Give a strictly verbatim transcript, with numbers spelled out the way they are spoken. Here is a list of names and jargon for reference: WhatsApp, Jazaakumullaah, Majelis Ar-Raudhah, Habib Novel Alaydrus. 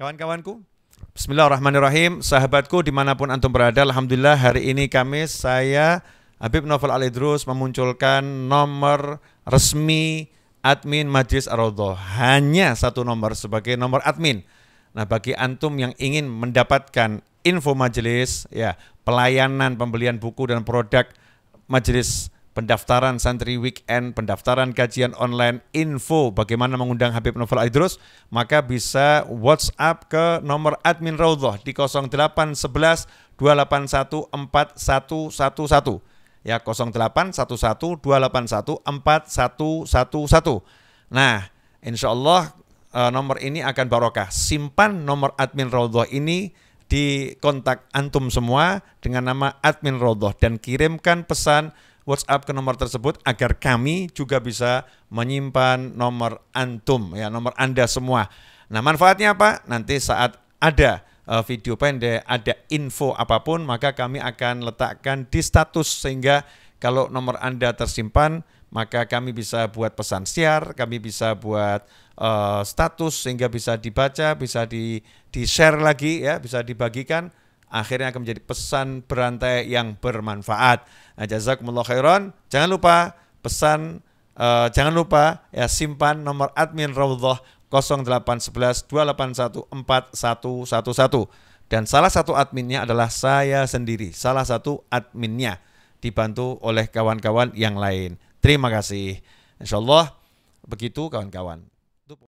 Kawan-kawanku, bismillahirrahmanirrahim, sahabatku dimanapun antum berada, alhamdulillah hari ini Kamis saya Habib Novel Alaydrus memunculkan nomor resmi admin Majelis Ar-Raudhah. Hanya satu nomor sebagai nomor admin. Nah, bagi antum yang ingin mendapatkan info majelis, ya, pelayanan pembelian buku dan produk majelis, pendaftaran santri weekend, pendaftaran kajian online, info bagaimana mengundang Habib Novel Alaydrus, maka bisa WhatsApp ke nomor admin Raudhah di nol delapan satu satu dua delapan satu empat satu satu satu. Ya, nol delapan satu satu dua delapan satu empat satu satu satu. Nah, insya Allah nomor ini akan barokah. Simpan nomor admin Raudhah ini di kontak antum semua dengan nama admin Raudhah dan kirimkan pesan WhatsApp ke nomor tersebut agar kami juga bisa menyimpan nomor antum, ya, nomor Anda semua. Nah, manfaatnya apa? Nanti saat ada uh, video pendek, ada info apapun, maka kami akan letakkan di status sehingga kalau nomor Anda tersimpan, maka kami bisa buat pesan share, kami bisa buat uh, status sehingga bisa dibaca, bisa di, di share lagi, ya, bisa dibagikan. Akhirnya akan menjadi pesan berantai yang bermanfaat. Nah, jazakumullah khairan. Jangan lupa pesan, eh, jangan lupa ya simpan nomor admin Raudhah nol delapan satu satu dua delapan satu empat satu satu satu. Dan salah satu adminnya adalah saya sendiri. Salah satu adminnya dibantu oleh kawan-kawan yang lain. Terima kasih. Insyaallah begitu kawan-kawan.